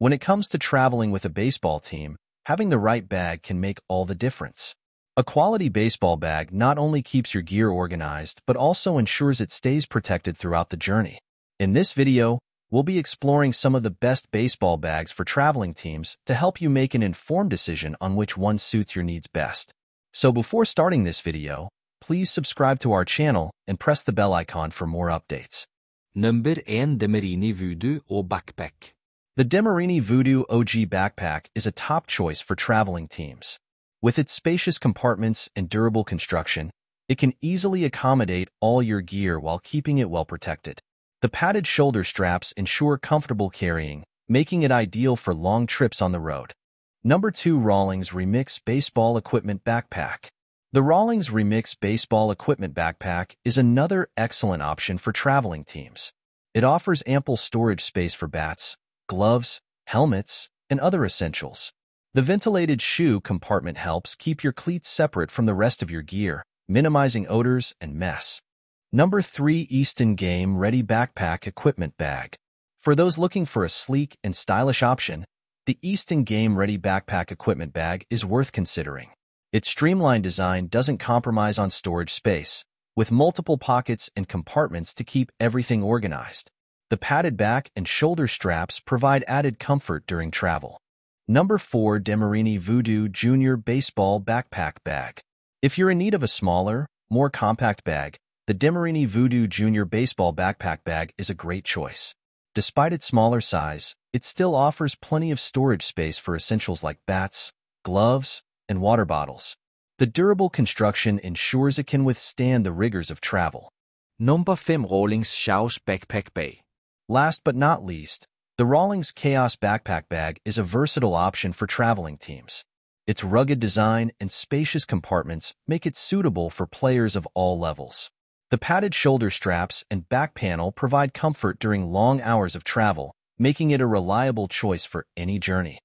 When it comes to traveling with a baseball team, having the right bag can make all the difference. A quality baseball bag not only keeps your gear organized, but also ensures it stays protected throughout the journey. In this video, we'll be exploring some of the best baseball bags for traveling teams to help you make an informed decision on which one suits your needs best. So before starting this video, please subscribe to our channel and press the bell icon for more updates. Number 1. DeMarini Voodoo or Backpack. The DeMarini Voodoo OG Backpack is a top choice for traveling teams. With its spacious compartments and durable construction, it can easily accommodate all your gear while keeping it well protected. The padded shoulder straps ensure comfortable carrying, making it ideal for long trips on the road. Number 2. Rawlings Remix Baseball Equipment Backpack. The Rawlings Remix Baseball Equipment Backpack is another excellent option for traveling teams. It offers ample storage space for bats, gloves, helmets, and other essentials. The ventilated shoe compartment helps keep your cleats separate from the rest of your gear, minimizing odors and mess. Number 3. Easton Game Ready Backpack Equipment Bag. For those looking for a sleek and stylish option, the Easton Game Ready Backpack Equipment Bag is worth considering. Its streamlined design doesn't compromise on storage space, with multiple pockets and compartments to keep everything organized. The padded back and shoulder straps provide added comfort during travel. Number 4. DeMarini Voodoo Junior Baseball Backpack Bag. If you're in need of a smaller, more compact bag, the DeMarini Voodoo Junior Baseball Backpack Bag is a great choice. Despite its smaller size, it still offers plenty of storage space for essentials like bats, gloves, and water bottles. The durable construction ensures it can withstand the rigors of travel. Number 5. Rawlings Chaos Backpack Bag. Last but not least, the Rawlings Chaos Backpack Bag is a versatile option for traveling teams. Its rugged design and spacious compartments make it suitable for players of all levels. The padded shoulder straps and back panel provide comfort during long hours of travel, making it a reliable choice for any journey.